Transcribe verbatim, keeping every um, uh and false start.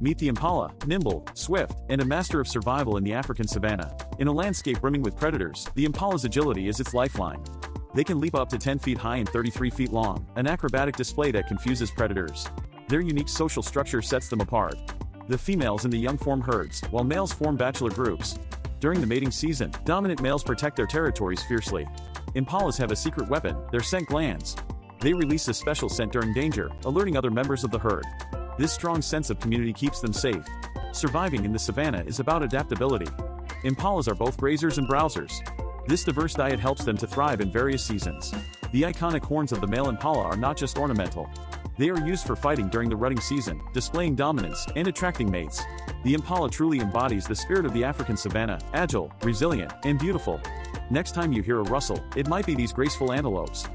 Meet the impala, nimble, swift, and a master of survival in the African savanna. In a landscape brimming with predators, the impala's agility is its lifeline. They can leap up to ten feet high and thirty-three feet long, an acrobatic display that confuses predators. Their unique social structure sets them apart. The females in the young form herds, while males form bachelor groups. During the mating season, dominant males protect their territories fiercely. Impalas have a secret weapon, their scent glands. They release a special scent during danger, alerting other members of the herd. This strong sense of community keeps them safe. Surviving in the savanna is about adaptability. Impalas are both grazers and browsers. This diverse diet helps them to thrive in various seasons. The iconic horns of the male impala are not just ornamental. They are used for fighting during the rutting season, displaying dominance, and attracting mates. The impala truly embodies the spirit of the African savanna, agile, resilient, and beautiful. Next time you hear a rustle, it might be these graceful antelopes.